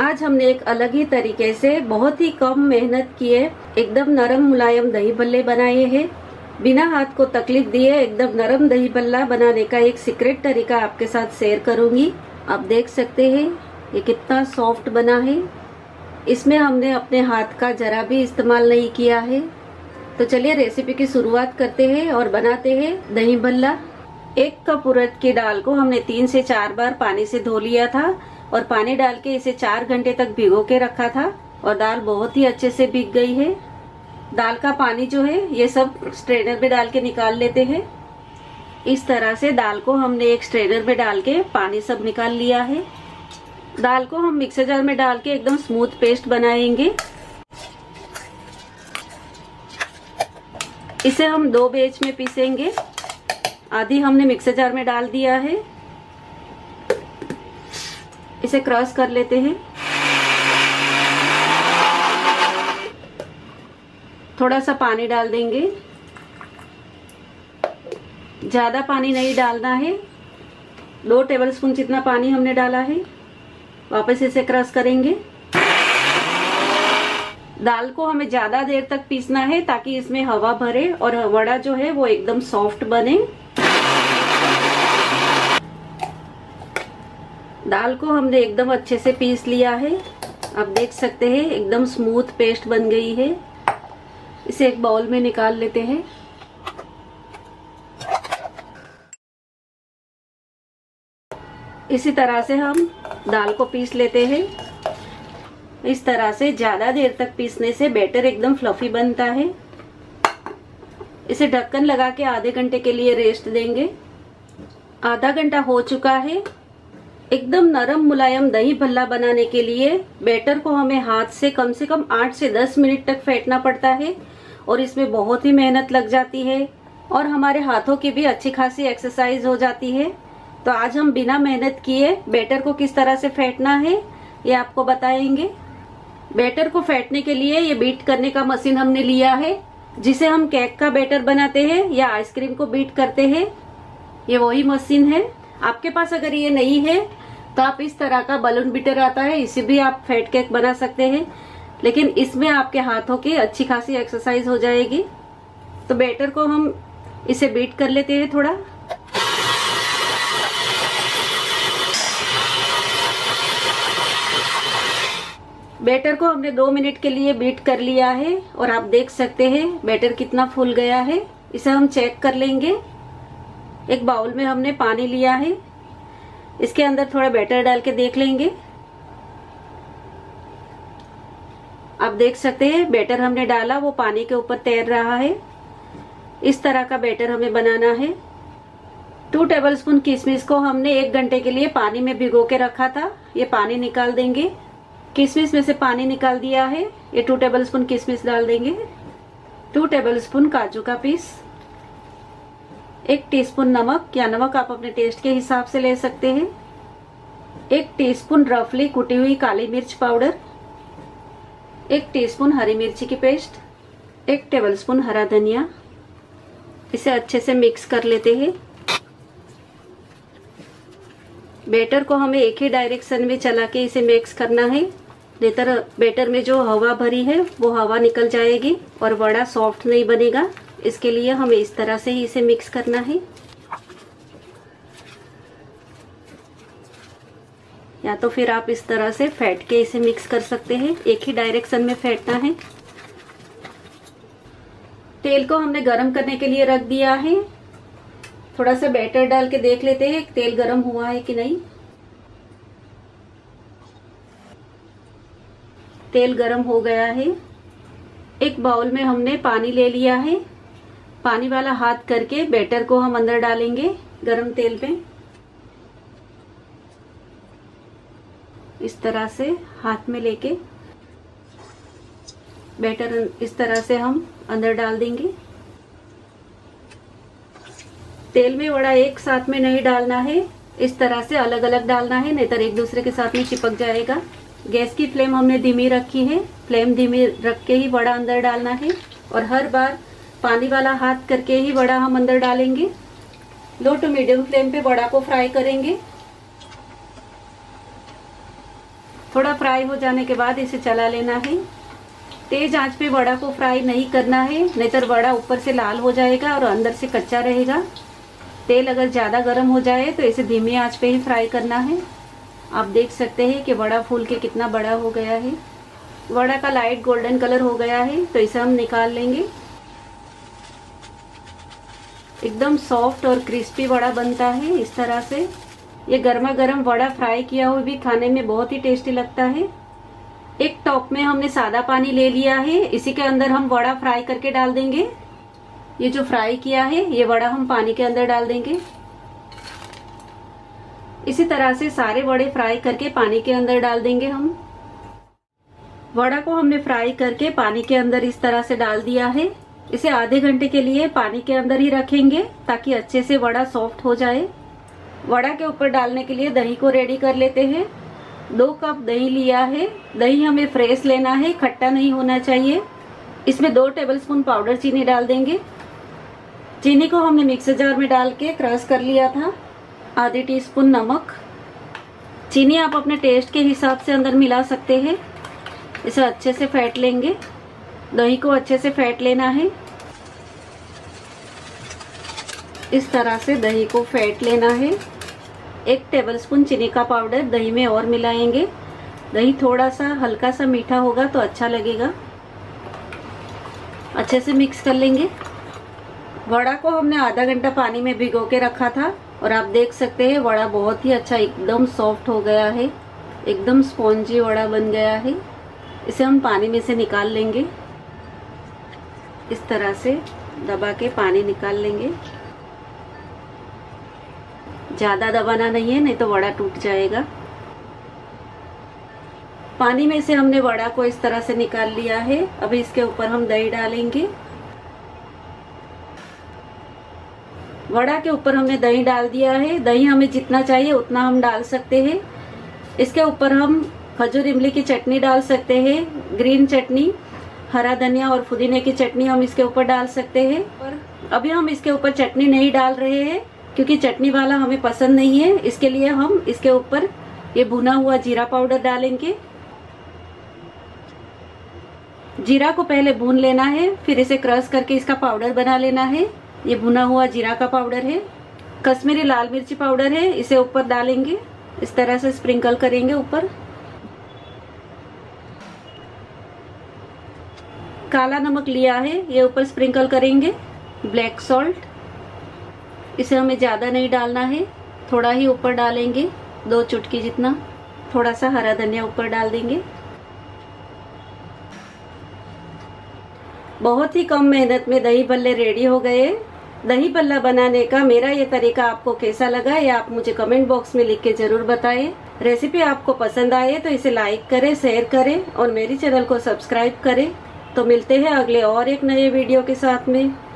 आज हमने एक अलग ही तरीके से बहुत ही कम मेहनत किए एकदम नरम मुलायम दही भल्ले बनाए हैं। बिना हाथ को तकलीफ दिए एकदम नरम दही भल्ला बनाने का एक सीक्रेट तरीका आपके साथ शेयर करूंगी। आप देख सकते हैं ये कितना सॉफ्ट बना है, इसमें हमने अपने हाथ का जरा भी इस्तेमाल नहीं किया है। तो चलिए रेसिपी की शुरुआत करते हैं और बनाते हैं दही भल्ला। 1 कप उड़द की दाल को हमने 3 से 4 बार पानी से धो लिया था और पानी डाल के इसे 4 घंटे तक भिगो के रखा था और दाल बहुत ही अच्छे से भीग गई है। दाल का पानी जो है ये सब स्ट्रेनर में डाल के निकाल लेते हैं। इस तरह से दाल को हमने एक स्ट्रेनर में डाल के पानी सब निकाल लिया है। दाल को हम मिक्सर जार में डाल के एकदम स्मूथ पेस्ट बनाएंगे। इसे हम 2 बैच में पीसेंगे। आधी हमने मिक्सर जार में डाल दिया है। इसे क्रश कर लेते हैं। थोड़ा सा पानी डाल देंगे, ज्यादा पानी नहीं डालना है। 2 टेबलस्पून जितना पानी हमने डाला है। वापस इसे क्रश करेंगे। दाल को हमें ज्यादा देर तक पीसना है ताकि इसमें हवा भरे और वड़ा जो है वो एकदम सॉफ्ट बने। दाल को हमने एकदम अच्छे से पीस लिया है। आप देख सकते हैं एकदम स्मूथ पेस्ट बन गई है। इसे एक बाउल में निकाल लेते हैं। इसी तरह से हम दाल को पीस लेते हैं। इस तरह से ज्यादा देर तक पीसने से बैटर एकदम फ्लफी बनता है। इसे ढक्कन लगा के आधे घंटे के लिए रेस्ट देंगे। आधा घंटा हो चुका है। एकदम नरम मुलायम दही भल्ला बनाने के लिए बैटर को हमें हाथ से कम 8 से 10 मिनट तक फेंटना पड़ता है और इसमें बहुत ही मेहनत लग जाती है और हमारे हाथों की भी अच्छी खासी एक्सरसाइज हो जाती है। तो आज हम बिना मेहनत किए बैटर को किस तरह से फेंटना है ये आपको बताएंगे। बैटर को फेंटने के लिए ये बीट करने का मशीन हमने लिया है, जिसे हम केक का बैटर बनाते हैं या आइसक्रीम को बीट करते हैं, ये वही मशीन है। आपके पास अगर ये नहीं है तो आप इस तरह का बलून बीटर आता है, इसे भी आप फैट केक बना सकते हैं, लेकिन इसमें आपके हाथों की अच्छी खासी एक्सरसाइज हो जाएगी। तो बैटर को हम इसे बीट कर लेते हैं थोड़ा। बैटर को हमने 2 मिनट के लिए बीट कर लिया है और आप देख सकते हैं बैटर कितना फूल गया है। इसे हम चेक कर लेंगे। एक बाउल में हमने पानी लिया है, इसके अंदर थोड़ा बैटर डाल के देख लेंगे। आप देख सकते हैं बैटर हमने डाला वो पानी के ऊपर तैर रहा है। इस तरह का बैटर हमें बनाना है। 2 टेबलस्पून किशमिश को हमने 1 घंटे के लिए पानी में भिगो के रखा था, ये पानी निकाल देंगे। किशमिश में से पानी निकाल दिया है। ये 2 टेबलस्पून किशमिश डाल देंगे। 2 टेबलस्पून काजू का पीस, 1 टीस्पून नमक या नमक आप अपने टेस्ट के हिसाब से ले सकते हैं, 1 टीस्पून रफली कुटी हुई काली मिर्च पाउडर, 1 टीस्पून हरी मिर्ची की पेस्ट, 1 टेबलस्पून हरा धनिया। इसे अच्छे से मिक्स कर लेते हैं। बैटर को हमें एक ही डायरेक्शन में चला के इसे मिक्स करना है, लेतर बैटर में जो हवा भरी है वो हवा निकल जाएगी और वड़ा सॉफ्ट नहीं बनेगा। इसके लिए हमें इस तरह से ही इसे मिक्स करना है। या तो फिर आप इस तरह से फेंट के इसे मिक्स कर सकते हैं, एक ही डायरेक्शन में फेंटना है। तेल को हमने गरम करने के लिए रख दिया है। थोड़ा सा बैटर डाल के देख लेते हैं तेल गरम हुआ है कि नहीं। तेल गरम हो गया है। एक बाउल में हमने पानी ले लिया है। पानी वाला हाथ करके बैटर को हम अंदर डालेंगे गरम तेल में। इस तरह से हाथ में लेके बैटर इस तरह से हम अंदर डाल देंगे। तेल में वड़ा एक साथ में नहीं डालना है, इस तरह से अलग अलग डालना है, नहीं तो एक दूसरे के साथ में चिपक जाएगा। गैस की फ्लेम हमने धीमी रखी है। फ्लेम धीमी रख के ही वड़ा अंदर डालना है और हर बार पानी वाला हाथ करके ही वड़ा हम अंदर डालेंगे। लो टू मीडियम फ्लेम पे वड़ा को फ्राई करेंगे। थोड़ा फ्राई हो जाने के बाद इसे चला लेना है। तेज आंच पे वड़ा को फ्राई नहीं करना है, नहींतर वड़ा ऊपर से लाल हो जाएगा और अंदर से कच्चा रहेगा। तेल अगर ज़्यादा गर्म हो जाए तो इसे धीमी आंच पे ही फ्राई करना है। आप देख सकते हैं कि वड़ा फूल के कितना बड़ा हो गया है। वड़ा का लाइट गोल्डन कलर हो गया है तो इसे हम निकाल लेंगे। एकदम सॉफ्ट और क्रिस्पी वड़ा बनता है इस तरह से। ये गर्मा गर्म वड़ा फ्राई किया हुआ भी खाने में बहुत ही टेस्टी लगता है। एक टॉप में हमने सादा पानी ले लिया है, इसी के अंदर हम वड़ा फ्राई करके डाल देंगे। ये जो फ्राई किया है ये वड़ा हम पानी के अंदर डाल देंगे। इसी तरह से सारे वड़े फ्राई करके पानी के अंदर डाल देंगे हम। वड़ा को हमने फ्राई करके पानी के अंदर इस तरह से डाल दिया है। इसे आधे घंटे के लिए पानी के अंदर ही रखेंगे ताकि अच्छे से वड़ा सॉफ्ट हो जाए। वड़ा के ऊपर डालने के लिए दही को रेडी कर लेते हैं। 2 कप दही लिया है। दही हमें फ्रेश लेना है, खट्टा नहीं होना चाहिए। इसमें 2 टेबलस्पून पाउडर चीनी डाल देंगे। चीनी को हमने मिक्सर जार में डाल के क्रश कर लिया था। आधे टीस्पून नमक। चीनी आप अपने टेस्ट के हिसाब से अंदर मिला सकते हैं। इसे अच्छे से फेंट लेंगे। दही को अच्छे से फेंट लेना है। इस तरह से दही को फेंट लेना है। 1 टेबलस्पून चीनी का पाउडर दही में और मिलाएंगे। दही थोड़ा सा हल्का सा मीठा होगा तो अच्छा लगेगा। अच्छे से मिक्स कर लेंगे। वड़ा को हमने आधा घंटा पानी में भिगो के रखा था और आप देख सकते हैं वड़ा बहुत ही अच्छा एकदम सॉफ्ट हो गया है। एकदम स्पॉन्जी वड़ा बन गया है। इसे हम पानी में से निकाल लेंगे। इस तरह से दबा के पानी निकाल लेंगे। ज़्यादा दबाना नहीं है, नहीं तो वड़ा टूट जाएगा। पानी में से हमने वड़ा को इस तरह से निकाल लिया है। अभी इसके ऊपर हम दही डालेंगे। वड़ा के ऊपर हमने दही डाल दिया है। दही हमें जितना चाहिए उतना हम डाल सकते हैं। इसके ऊपर हम खजूर इमली की चटनी डाल सकते हैं। ग्रीन चटनी, हरा धनिया और पुदीने की चटनी हम इसके ऊपर डाल सकते हैं। और अभी हम इसके ऊपर चटनी नहीं डाल रहे हैं क्योंकि चटनी वाला हमें पसंद नहीं है। इसके लिए हम इसके ऊपर ये भुना हुआ जीरा पाउडर डालेंगे। जीरा को पहले भून लेना है, फिर इसे क्रश करके इसका पाउडर बना लेना है। ये भुना हुआ जीरा का पाउडर है। कश्मीरी लाल मिर्ची पाउडर है, इसे ऊपर डालेंगे। इस तरह से स्प्रिंकल करेंगे ऊपर। काला नमक लिया है, ये ऊपर स्प्रिंकल करेंगे। ब्लैक सॉल्ट, इसे हमें ज़्यादा नहीं डालना है, थोड़ा ही ऊपर डालेंगे, 2 चुटकी जितना। थोड़ा सा हरा धनिया ऊपर डाल देंगे। बहुत ही कम मेहनत में दही भल्ले रेडी हो गए। दही भल्ला बनाने का मेरा ये तरीका आपको कैसा लगा ये आप मुझे कमेंट बॉक्स में लिख के जरूर बताएं। रेसिपी आपको पसंद आए तो इसे लाइक करें, शेयर करें और मेरे चैनल को सब्सक्राइब करें। तो मिलते हैं अगले और एक नए वीडियो के साथ में।